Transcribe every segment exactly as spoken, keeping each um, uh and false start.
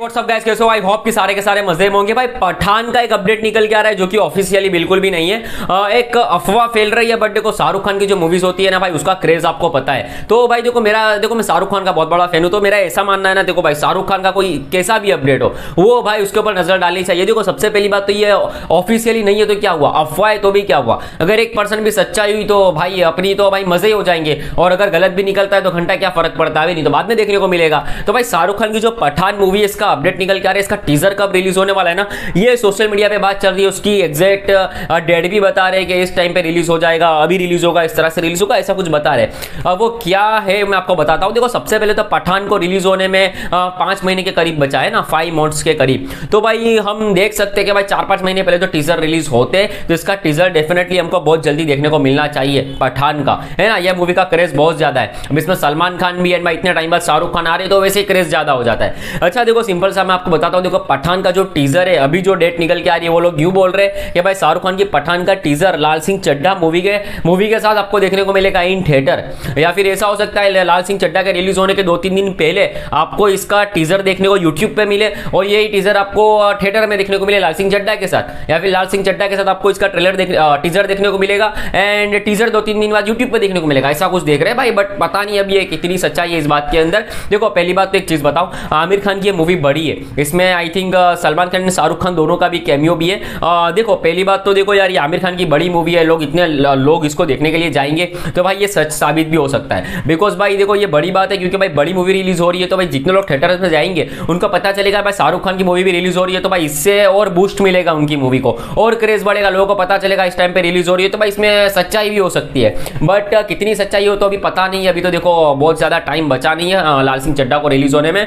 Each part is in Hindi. व्हाट्सअप गाइस, कैसे हो? आई होप कि सारे के सारे मजे में होंगे। भाई पठान का एक अपडेट निकल के आ रहा है जो कि ऑफिशियली बिल्कुल भी नहीं है। आ, एक अफवाह फैल रही है। बट देखो, शाहरुख खान की जो मूवीज होती है ना भाई, उसका क्रेज आपको पता है। तो भाई देखो, मेरा देखो मैं शाहरुख खान का बहुत बड़ा फैन हूं, तो मेरा ऐसा मानना है ना, देखो भाई शाहरुख खान का कोई कैसा भी अपडेट हो वो भाई उसके ऊपर नजर डालनी चाहिए। देखो सबसे पहली बात तो ये, ऑफिशियली नहीं है तो क्या हुआ, अफवाह है तो भी क्या हुआ। अगर एक परसेंट भी सच्चाई हुई तो भाई अपनी तो भाई मजे हो जाएंगे, और अगर गलत भी निकलता है तो घंटा क्या फर्क पड़ता है, नहीं तो बाद में देखने को मिलेगा। तो भाई शाहरुख खान की जो पठान मूवी है, इसका अपडेट निकल के आ रहा है। इसका टीजर कब रिलीज होने वाला है ना, ये सोशल मीडिया पे बात चल रही है। उसकी एग्जैक्ट डेट भी बता रहे हैं कि इस टाइम पे रिलीज हो जाएगा, अभी रिलीज होगा, इस तरह से रिलीज होगा, ऐसा कुछ बता रहे हैं। अब वो क्या है मैं आपको बताता हूं। देखो सबसे पहले तो पठान को रिलीज होने में पांच महीने के करीब बचा है ना, फाइव मंथ्स के करीब। तो भाई हम देख सकते हैं कि भाई चार पांच महीने पहले तो टीजर रिलीज होते, तो इसका टीजर डेफिनेटली हमको बहुत जल्दी देखने को मिलना चाहिए पठान का, है ना। यह मूवी का क्रेज बहुत ज्यादा है। अब इसमें सलमान खान भी है भाई, इतने टाइम बाद शाहरुख खान आ रहे तो वैसे क्रेज ज्यादा हो जाता है। अच्छा देखो, सिंपल सा मैं आपको बताता हूं। देखो पठान का जो टीजर है, अभी जो डेट निकल के आ रही है, वो लोग यूं बोल रहे हैं कि भाई शाहरुख खान की पठान का टीजर लाल सिंह चड्ढा मूवी के मूवी के साथ आपको देखने को मिलेगा इन थिएटर। या फिर ऐसा हो सकता है लाल सिंह चड्ढा के रिलीज होने के दो तीन दिन पहले आपको इसका टीजर देखने को यूट्यूब पे मिले, और यही टीजर आपको थिएटर में देखने को मिले लाल सिंह चड्ढा के साथ। या फिर लाल सिंह चड्ढा के साथ आपको इसका ट्रेलर टीजर देखने को मिलेगा, एंड टीजर दो तीन दिन बाद यूट्यूब पर देखने को मिलेगा, ऐसा कुछ देख रहे हैं भाई। बट पता नहीं अब ये कितनी सच्चाई है इस बात के अंदर। देखो पहली बात तो एक चीज बताओ, आमिर खान की मूवी बड़ी है, इसमें आई थिंक सलमान खान और शाहरुख खान दोनों का भी कैमियो भी है। आ, देखो पहली बात तो देखो यार, ये आमिर खान की बड़ी मूवी है, लोग इतने लोग इसको देखने के लिए जाएंगे तो भाई ये सच साबित भी हो सकता है। बिकॉज भाई देखो ये बड़ी बात है, क्योंकि भाई बड़ी मूवी रिलीज हो रही है तो भाई जितने लोग थिएटर में जाएंगे उनको पता चलेगा भाई शाहरुख खान की मूवी भी रिलीज हो रही है, तो भाई इससे और बूस्ट मिलेगा उनकी मूवी को, और क्रेज बढ़ेगा, लोगों को पता चलेगा इस टाइम पर रिलीज हो रही है। तो भाई इसमें सच्चाई भी हो सकती है, बट कितनी सच्चाई हो तो अभी पता नहीं है। अभी तो देखो बहुत ज़्यादा टाइम बचा नहीं है लाल सिंह चड्ढा को रिलीज होने में।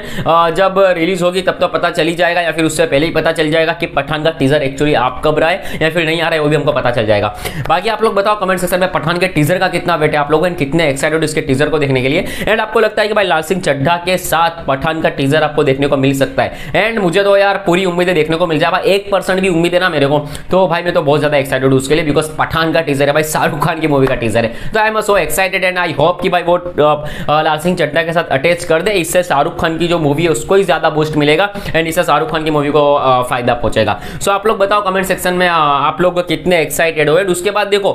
जब रिलीज होगी तब तो पता चली जाएगा, या फिर उससे पहले ही पता चल जाएगा कि पठान का टीजर एक्चुअली आप कब रहा है या फिर नहीं आ रहा है, वो भी हमको पता चल जाएगा। बाकी आप लोग बताओ कमेंट सेक्शन में पठान के टीजर का कितना वेट है, आप लोग कितने एक्साइटेड इसके टीजर को देखने के लिए, एंड आपको लगता है कि भाई लाल सिंह चड्ढा के साथ पठान का टीजर आपको देखने को मिल सकता है। एंड मुझे तो यार पूरी उम्मीदें देखने को मिल जाए, एक परसेंट भी उम्मीद है ना मेरे को, तो भाई मैं तो बहुत ज्यादा एक्साइटेड हूँ उसके लिए, बिकॉज पठान का टीजर है भाई, शाहरुख खान की मूवी का टीजर है। तो I am so excited and I hope कि भाई वो लाल सिंह चड्ढा के साथ अटैच कर दे, इससे शाहरुख खान की जो मूवी है उसको ही ज्यादा बूस्ट मिलेगा, एंड इससे शाहरुख खान की मूवी को फायदा पहुंचेगा। सो आप लोग बताओ कमेंट सेक्शन में आप लोग कितने एक्साइटेड हो। उसके बाद देखो,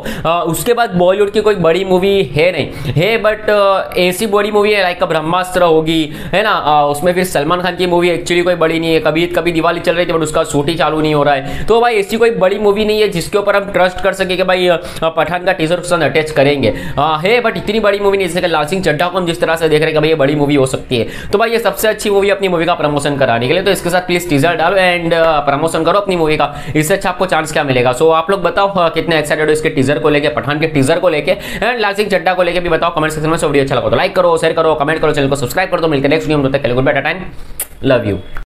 उसके बाद बॉलीवुड की कोई बड़ी मूवी है नहीं है, बट ऐसी बड़ी मूवी है लाइक ब्रह्मास्त्र होगी, है ना। उसमें फिर सलमान खान की मूवी एक्चुअली कोई बड़ी नहीं है, कभी कभी दिवाली चल रही थी बट उसका शूट ही चालू नहीं हो रहा है। तो भाई ऐसी कोई बड़ी मूवी नहीं है जिसके ऊपर हम ट्रस्ट कर सके कि भाई पठान का टीजर उससे अटैच करेंगे है, बट इतनी बड़ी मूवी नहीं जैसे लाल सिंह चड्ढा को हम जिस तरह से देख रहे हैं कि भाई ये बड़ी मूवी हो सकती है। तो भाई ये सबसे अच्छी मूवी अपनी मूवी का प्रमोशन कराने के लिए, तो इसके साथ प्लीज टीजर डालो एंड प्रमोशन करो अपनी मूवी का, इससे अच्छा आपको चांस क्या मिलेगा। सो आप लोग बताओ कितने एक्साइटेड हो इसके टीजर को लेके, पठान के टीजर को लेके, एंड लाल सिंह चड्ढा को लेके भी बताओ कमेंट सेक्शन में। वीडियो अच्छा लगा तो लाइक करो, शेयर करो, कमेंट करो, चैनल को सब्सक्राइब कर दो। मिलते हैं नेक्स्ट वीडियो में, तब तक के लिए good bye, tata, love you.